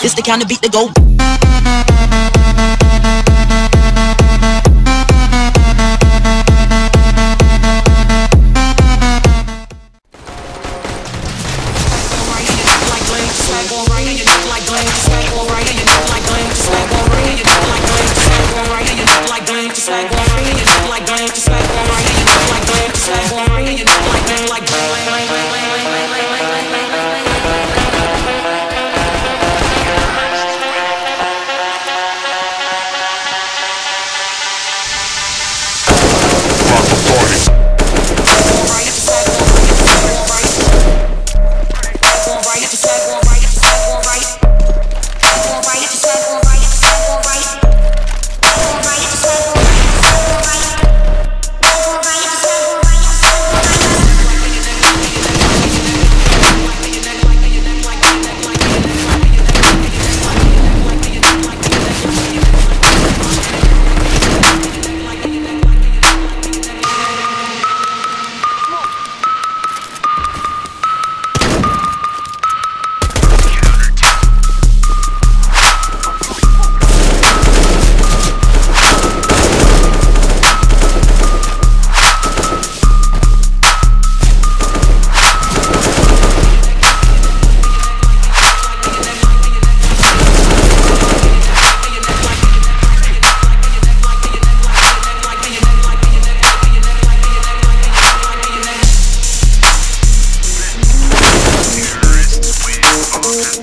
This the kind of beat that go.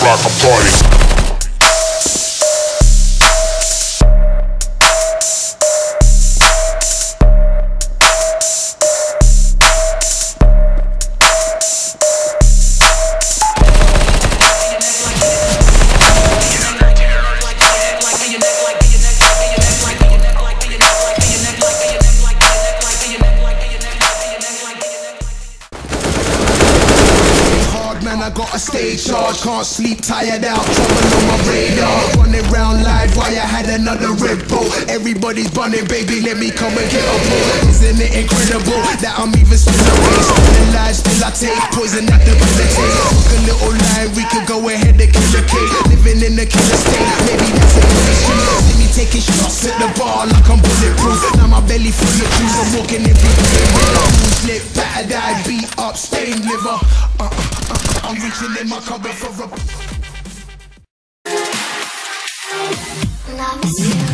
Rock a party. I got a stage charge, can't sleep, tired out, trouble on my radar. Running round live while I had another Red Bull. Everybody's bunning, baby, let me come and get a pull. Isn't it incredible that I'm even still awake? Spilling lies, still I take poison at the prison tape. Fuck a little line, we could go ahead and kill a cake. Living in a killer state, maybe that's a good issue. See me taking shots at the bar like I'm bulletproof. Now my belly full of juice, I'm walking every day. Slip, battered eye, beat up, stained liver. I'm reaching in my cupboard for a...